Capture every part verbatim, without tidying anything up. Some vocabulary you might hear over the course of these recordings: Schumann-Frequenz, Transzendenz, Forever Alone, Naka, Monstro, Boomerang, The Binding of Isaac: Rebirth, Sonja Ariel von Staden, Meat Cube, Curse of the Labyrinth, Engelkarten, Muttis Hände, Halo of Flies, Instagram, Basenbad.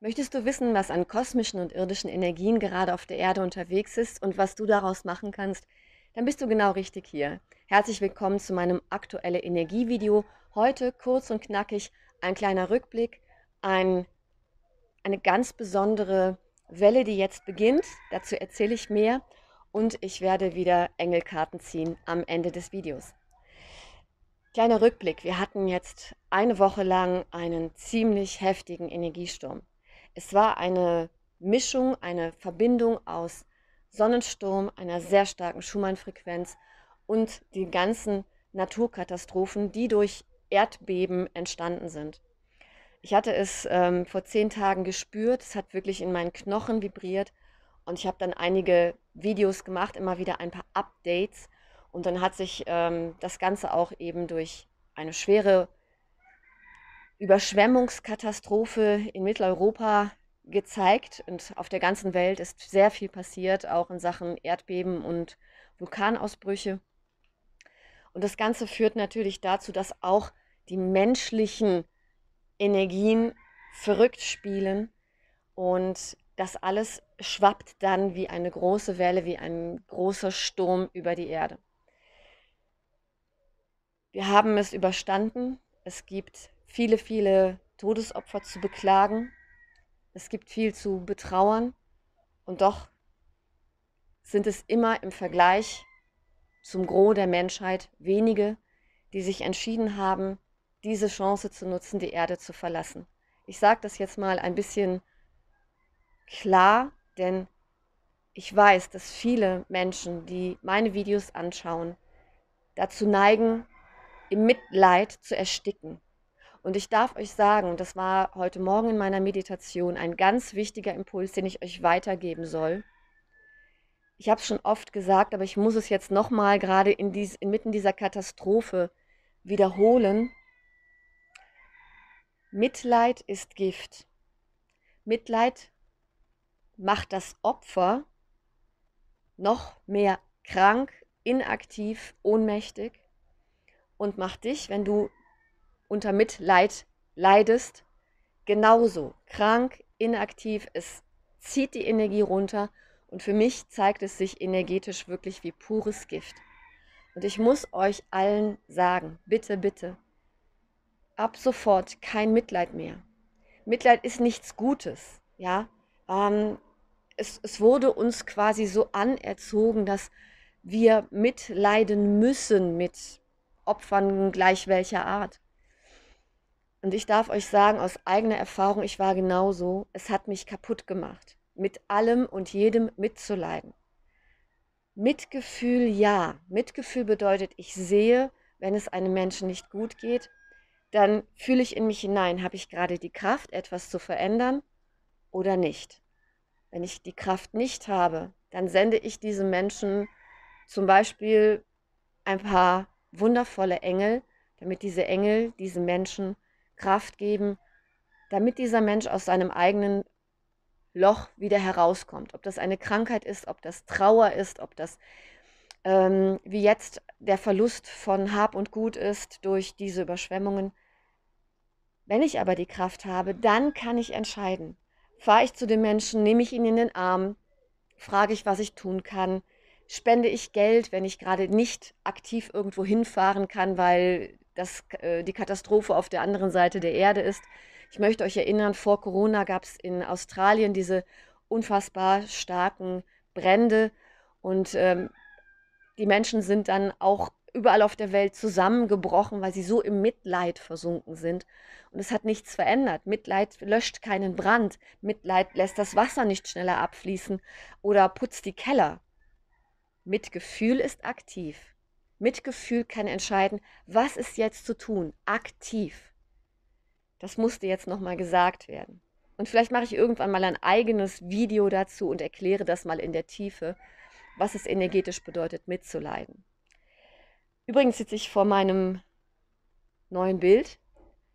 Möchtest du wissen, was an kosmischen und irdischen Energien gerade auf der Erde unterwegs ist und was du daraus machen kannst? Dann bist du genau richtig hier. Herzlich willkommen zu meinem aktuellen Energievideo. Heute kurz und knackig ein kleiner Rückblick, ein, eine ganz besondere Welle, die jetzt beginnt. Dazu erzähle ich mehr und ich werde wieder Engelkarten ziehen am Ende des Videos. Kleiner Rückblick. Wir hatten jetzt eine Woche lang einen ziemlich heftigen Energiesturm. Es war eine Mischung, eine Verbindung aus Sonnensturm, einer sehr starken Schumann-Frequenz und den ganzen Naturkatastrophen, die durch Erdbeben entstanden sind. Ich hatte es ähm, vor zehn Tagen gespürt, es hat wirklich in meinen Knochen vibriert und ich habe dann einige Videos gemacht, immer wieder ein paar Updates und dann hat sich ähm, das Ganze auch eben durch eine schwere Überschwemmungskatastrophe in Mitteleuropa gezeigt und auf der ganzen Welt ist sehr viel passiert, auch in Sachen Erdbeben und Vulkanausbrüche. Und das Ganze führt natürlich dazu, dass auch die menschlichen Energien verrückt spielen und das alles schwappt dann wie eine große Welle, wie ein großer Sturm über die Erde. Wir haben es überstanden. Es gibt viele, viele Todesopfer zu beklagen. Es gibt viel zu betrauern. Und doch sind es immer im Vergleich zum Gros der Menschheit wenige, die sich entschieden haben, diese Chance zu nutzen, die Erde zu verlassen. Ich sage das jetzt mal ein bisschen klar, denn ich weiß, dass viele Menschen, die meine Videos anschauen, dazu neigen, im Mitleid zu ersticken. Und ich darf euch sagen, das war heute Morgen in meiner Meditation ein ganz wichtiger Impuls, den ich euch weitergeben soll. Ich habe es schon oft gesagt, aber ich muss es jetzt nochmal gerade in dies, inmitten dieser Katastrophe wiederholen. Mitleid ist Gift. Mitleid macht das Opfer noch mehr krank, inaktiv, ohnmächtig und macht dich, wenn du unter Mitleid leidest, genauso krank, inaktiv, es zieht die Energie runter und für mich zeigt es sich energetisch wirklich wie pures Gift. Und ich muss euch allen sagen, bitte, bitte, ab sofort kein Mitleid mehr. Mitleid ist nichts Gutes, ja. Ähm, es, es wurde uns quasi so anerzogen, dass wir mitleiden müssen mit Opfern gleich welcher Art. Und ich darf euch sagen, aus eigener Erfahrung, ich war genauso, es hat mich kaputt gemacht, mit allem und jedem mitzuleiden. Mitgefühl, ja. Mitgefühl bedeutet, ich sehe, wenn es einem Menschen nicht gut geht, dann fühle ich in mich hinein, habe ich gerade die Kraft, etwas zu verändern oder nicht. Wenn ich die Kraft nicht habe, dann sende ich diesem Menschen zum Beispiel ein paar wundervolle Engel, damit diese Engel diesen Menschen Kraft geben, damit dieser Mensch aus seinem eigenen Loch wieder herauskommt. Ob das eine Krankheit ist, ob das Trauer ist, ob das ähm, wie jetzt der Verlust von Hab und Gut ist durch diese Überschwemmungen. Wenn ich aber die Kraft habe, dann kann ich entscheiden. Fahre ich zu dem Menschen, nehme ich ihn in den Arm, frage ich, was ich tun kann, spende ich Geld, wenn ich gerade nicht aktiv irgendwo hinfahren kann, weil dass äh, die Katastrophe auf der anderen Seite der Erde ist. Ich möchte euch erinnern, vor Corona gab es in Australien diese unfassbar starken Brände und ähm, die Menschen sind dann auch überall auf der Welt zusammengebrochen, weil sie so im Mitleid versunken sind. Und es hat nichts verändert. Mitleid löscht keinen Brand. Mitleid lässt das Wasser nicht schneller abfließen oder putzt die Keller. Mitgefühl ist aktiv. Mitgefühl kann entscheiden, was ist jetzt zu tun, aktiv. Das musste jetzt nochmal gesagt werden. Und vielleicht mache ich irgendwann mal ein eigenes Video dazu und erkläre das mal in der Tiefe, was es energetisch bedeutet, mitzuleiden. Übrigens sitze ich vor meinem neuen Bild.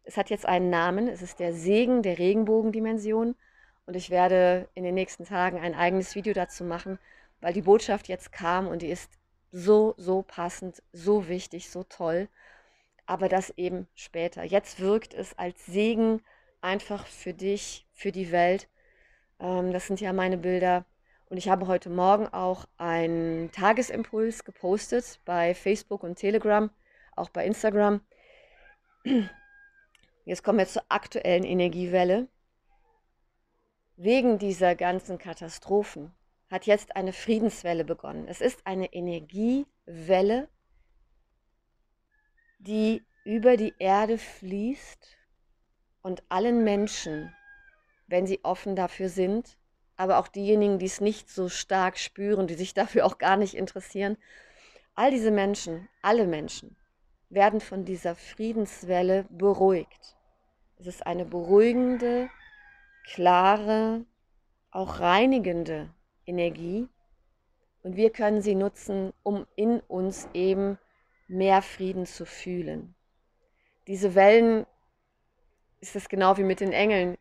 Es hat jetzt einen Namen, es ist der Segen der Regenbogendimension und ich werde in den nächsten Tagen ein eigenes Video dazu machen, weil die Botschaft jetzt kam und die ist so, so passend, so wichtig, so toll, aber das eben später. Jetzt wirkt es als Segen einfach für dich, für die Welt. Ähm, das sind ja meine Bilder. Und ich habe heute Morgen auch einen Tagesimpuls gepostet bei Facebook und Telegram, auch bei Instagram. Jetzt kommen wir zur aktuellen Energiewelle. Wegen dieser ganzen Katastrophen hat jetzt eine Friedenswelle begonnen. Es ist eine Energiewelle, die über die Erde fließt und allen Menschen, wenn sie offen dafür sind, aber auch diejenigen, die es nicht so stark spüren, die sich dafür auch gar nicht interessieren, all diese Menschen, alle Menschen, werden von dieser Friedenswelle beruhigt. Es ist eine beruhigende, klare, auch reinigende Energie und wir können sie nutzen, um in uns eben mehr Frieden zu fühlen. Diese Wellen, ist es genau wie mit den Engeln,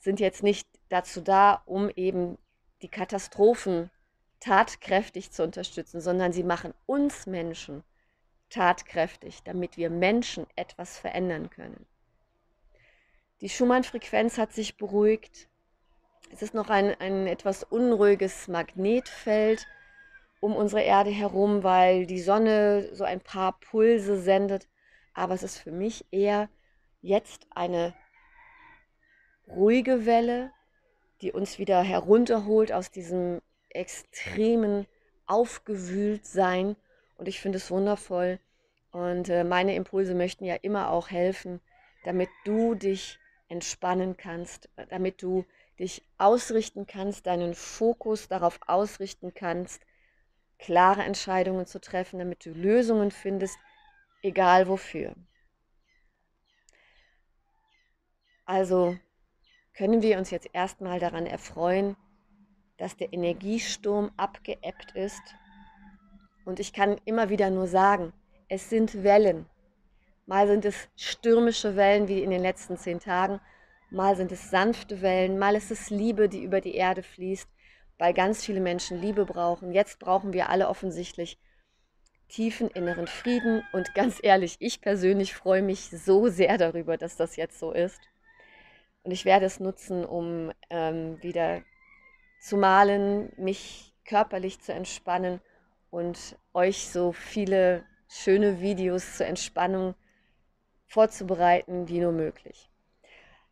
sind jetzt nicht dazu da, um eben die Katastrophen tatkräftig zu unterstützen, sondern sie machen uns Menschen tatkräftig, damit wir Menschen etwas verändern können. Die Schumann-Frequenz hat sich beruhigt. Es ist noch ein, ein etwas unruhiges Magnetfeld um unsere Erde herum, weil die Sonne so ein paar Pulse sendet. Aber es ist für mich eher jetzt eine ruhige Welle, die uns wieder herunterholt aus diesem extremen Aufgewühltsein. Und ich finde es wundervoll. Und meine Impulse möchten ja immer auch helfen, damit du dich entspannen kannst, damit du dich ausrichten kannst, deinen Fokus darauf ausrichten kannst, klare Entscheidungen zu treffen, damit du Lösungen findest, egal wofür. Also können wir uns jetzt erstmal daran erfreuen, dass der Energiesturm abgeebbt ist. Und ich kann immer wieder nur sagen, es sind Wellen. Mal sind es stürmische Wellen, wie in den letzten zehn Tagen. Mal sind es sanfte Wellen. Mal ist es Liebe, die über die Erde fließt, weil ganz viele Menschen Liebe brauchen. Jetzt brauchen wir alle offensichtlich tiefen inneren Frieden. Und ganz ehrlich, ich persönlich freue mich so sehr darüber, dass das jetzt so ist. Und ich werde es nutzen, um ähm, wieder zu malen, mich körperlich zu entspannen und euch so viele schöne Videos zur Entspannung vorzubereiten, wie nur möglich.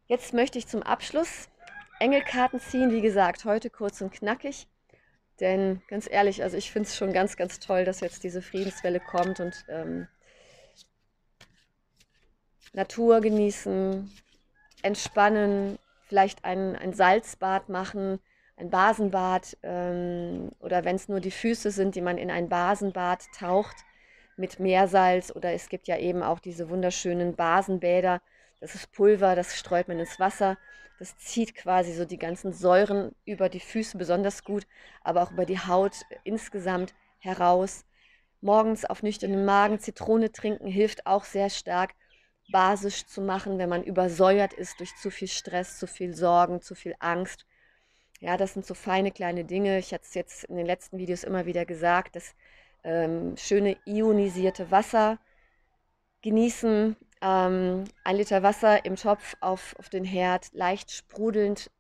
Jetzt möchte ich zum Abschluss Engelkarten ziehen. Wie gesagt, heute kurz und knackig, denn ganz ehrlich, also ich finde es schon ganz, ganz toll, dass jetzt diese Friedenswelle kommt und ähm, Natur genießen, entspannen, vielleicht ein, ein Salzbad machen, ein Basenbad ähm, oder wenn es nur die Füße sind, die man in ein Basenbad taucht mit Meersalz, oder es gibt ja eben auch diese wunderschönen Basenbäder, das ist Pulver, das streut man ins Wasser, das zieht quasi so die ganzen Säuren über die Füße besonders gut, aber auch über die Haut insgesamt heraus. Morgens auf nüchternen Magen Zitrone trinken hilft auch sehr stark, basisch zu machen, wenn man übersäuert ist durch zu viel Stress, zu viel Sorgen, zu viel Angst. Ja, das sind so feine kleine Dinge. Ich hatte es jetzt in den letzten Videos immer wieder gesagt, das ähm, schöne ionisierte Wasser genießen, ähm, ein Liter Wasser im Topf auf, auf den Herd, leicht sprudelnd,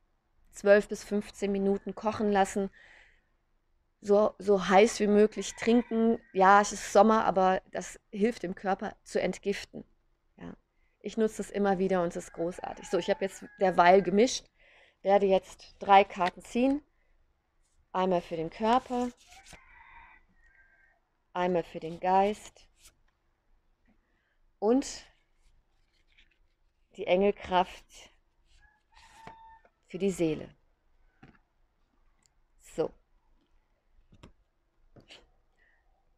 zwölf bis fünfzehn Minuten kochen lassen, so, so heiß wie möglich trinken. Ja, es ist Sommer, aber das hilft dem Körper zu entgiften. Ich nutze es immer wieder und es ist großartig. So, ich habe jetzt derweil gemischt, werde jetzt drei Karten ziehen. Einmal für den Körper, einmal für den Geist und die Engelkraft für die Seele. So.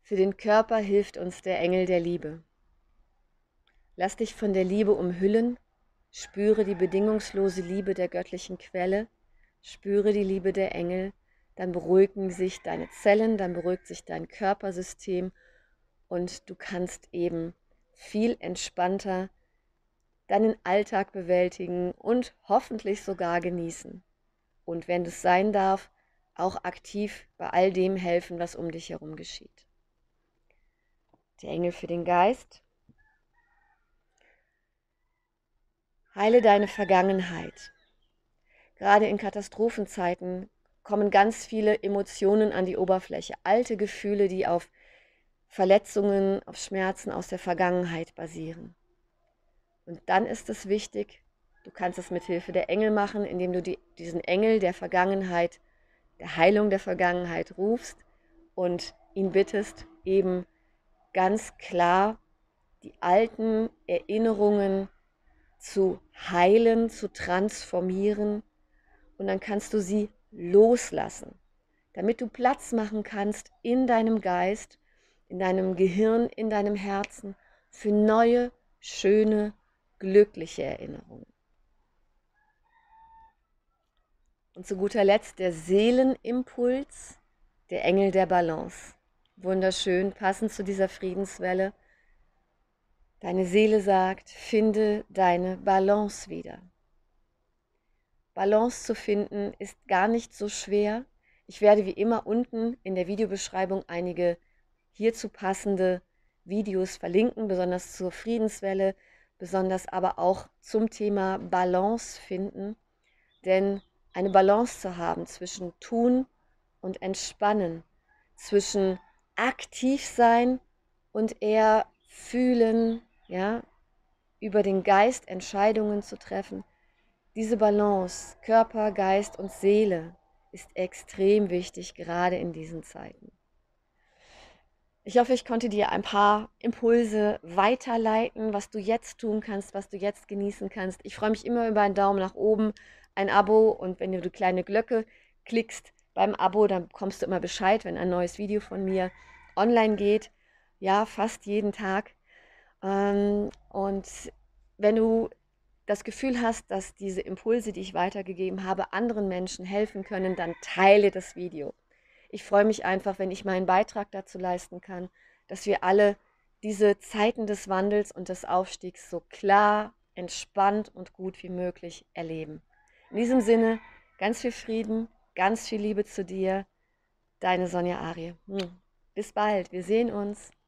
Für den Körper hilft uns der Engel der Liebe. Lass dich von der Liebe umhüllen, spüre die bedingungslose Liebe der göttlichen Quelle, spüre die Liebe der Engel, dann beruhigen sich deine Zellen, dann beruhigt sich dein Körpersystem und du kannst eben viel entspannter deinen Alltag bewältigen und hoffentlich sogar genießen. Und wenn es sein darf, auch aktiv bei all dem helfen, was um dich herum geschieht. Der Engel für den Geist Heile deine Vergangenheit. Gerade in Katastrophenzeiten kommen ganz viele Emotionen an die Oberfläche. Alte Gefühle, die auf Verletzungen, auf Schmerzen aus der Vergangenheit basieren. Und dann ist es wichtig, du kannst es mit Hilfe der Engel machen, indem du die, diesen Engel der Vergangenheit, der Heilung der Vergangenheit rufst und ihn bittest, eben ganz klar die alten Erinnerungen zu heilen, zu transformieren, und dann kannst du sie loslassen, damit du Platz machen kannst in deinem Geist, in deinem Gehirn, in deinem Herzen für neue, schöne, glückliche Erinnerungen. Und zu guter Letzt der Seelenimpuls, der Engel der Balance. Wunderschön, passend zu dieser Friedenswelle. Deine Seele sagt, finde deine Balance wieder. Balance zu finden ist gar nicht so schwer. Ich werde wie immer unten in der Videobeschreibung einige hierzu passende Videos verlinken, besonders zur Friedenswelle, besonders aber auch zum Thema Balance finden. Denn eine Balance zu haben zwischen Tun und Entspannen, zwischen aktiv sein und eher fühlen, ja, über den Geist Entscheidungen zu treffen. Diese Balance, Körper, Geist und Seele, ist extrem wichtig, gerade in diesen Zeiten. Ich hoffe, ich konnte dir ein paar Impulse weiterleiten, was du jetzt tun kannst, was du jetzt genießen kannst. Ich freue mich immer über einen Daumen nach oben, ein Abo, und wenn du die kleine Glocke klickst beim Abo, dann bekommst du immer Bescheid, wenn ein neues Video von mir online geht. Ja, fast jeden Tag. Und wenn du das Gefühl hast, dass diese Impulse, die ich weitergegeben habe, anderen Menschen helfen können, dann teile das Video. Ich freue mich einfach, wenn ich meinen Beitrag dazu leisten kann, dass wir alle diese Zeiten des Wandels und des Aufstiegs so klar, entspannt und gut wie möglich erleben. In diesem Sinne, ganz viel Frieden, ganz viel Liebe zu dir. Deine Sonja Ariel. Bis bald, wir sehen uns.